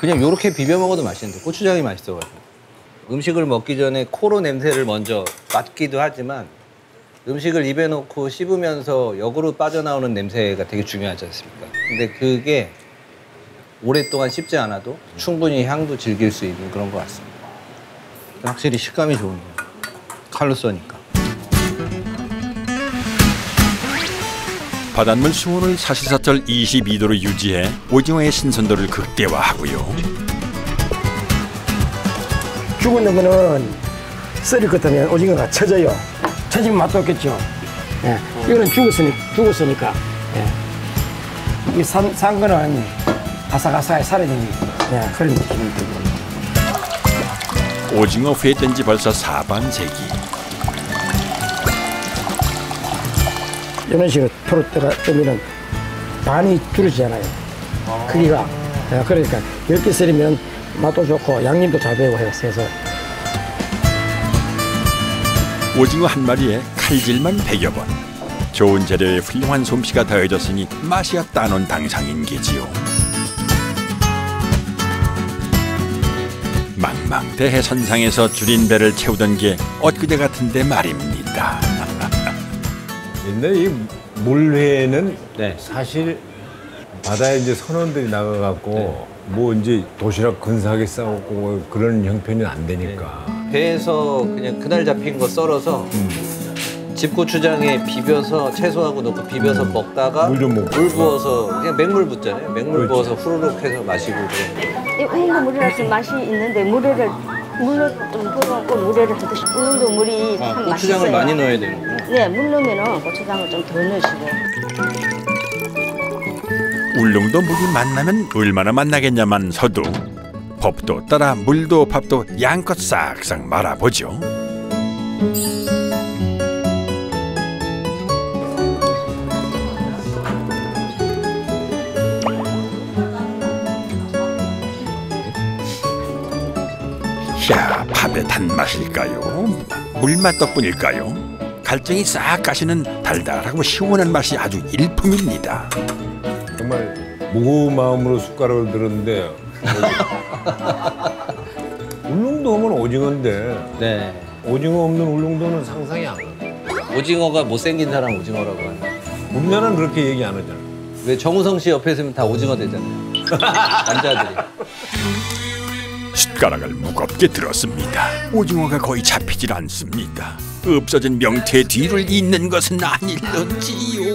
그냥 요렇게 비벼 먹어도 맛있는데 고추장이 맛있어가지고. 음식을 먹기 전에 코로 냄새를 먼저 맡기도 하지만 음식을 입에 넣고 씹으면서 역으로 빠져나오는 냄새가 되게 중요하지 않습니까? 근데 그게 오랫동안 씹지 않아도 충분히 향도 즐길 수 있는 그런 것 같습니다. 확실히 식감이 좋은 거예요. 칼로 써니까. 바닷물 수온을 사시사철 22도로 유지해 오징어의 신선도를 극대화하고요. 죽은 거는 썰을 긋으면 오징어가 쳐져요. 쳐지면 맛도 없겠죠. 예. 이거는 죽었으니까. 예. 이 산 거는 아삭아삭하게 사라집니다. 예. 그런 느낌이 들고. 오징어 회된 지 벌써 4반세기. 이런 식으로 토로대가 뜨면 반이 줄어지잖아요. 크기가. 예. 그러니까 10개 썰으면 맛도 좋고 양념도 잘 배고 해요. 그래서. 오징어 한 마리에 칼질만 100여 번. 좋은 재료에 훌륭한 솜씨가 더해졌으니 맛이야 따놓은 당상인 게지요. 망망대 해선상에서 줄인 배를 채우던 게 엊그제 같은데 말입니다. 옛날에 이 물회는 네. 사실 바다에 이제 선원들이 나가갖고 네. 뭐 이제 도시락 근사하게 싸갖고 뭐 그런 형편이 안 되니까. 네. 배에서 그냥 그날 잡힌 거 썰어서 집고추장에 비벼서 채소하고 넣고 비벼서 먹다가 물 부어서 그냥 맹물 붓잖아요. 맹물 그렇지. 부어서 후루룩 해서 마시고 그래요. 이 울릉도 물이라서 맛이 있는데 물로 좀 부어갖고 물회를 하듯이 울릉도 물이 참 맛있어요. 고추장을 많이 넣어야 되는구나. 네, 물 넣으면 고추장을 좀 덜 넣으시고. 울릉도 물이 만나면 얼마나 만나겠냐만 서도 법도 따라 물도 밥도 양껏 싹싹 말아보죠. 이야, 밥의 단맛일까요? 물맛 덕분일까요? 갈증이 싹 가시는 달달하고 시원한 맛이 아주 일품입니다. 정말 무거운 마음으로 숟가락을 들었는데 울릉도 하면 오징어인데 네. 오징어 없는 울릉도는 상상이 안 가요. 오징어가 못생긴 사람 오징어라고 하는 우리나라는 그렇게 얘기 안 하잖아. 왜 정우성 씨 옆에 있으면 다 오징어 되잖아요. 남자들이. 숟가락을 무겁게 들었습니다. 오징어가 거의 잡히질 않습니다. 없어진 명태 뒤를 잇는 것은 아닐런지요.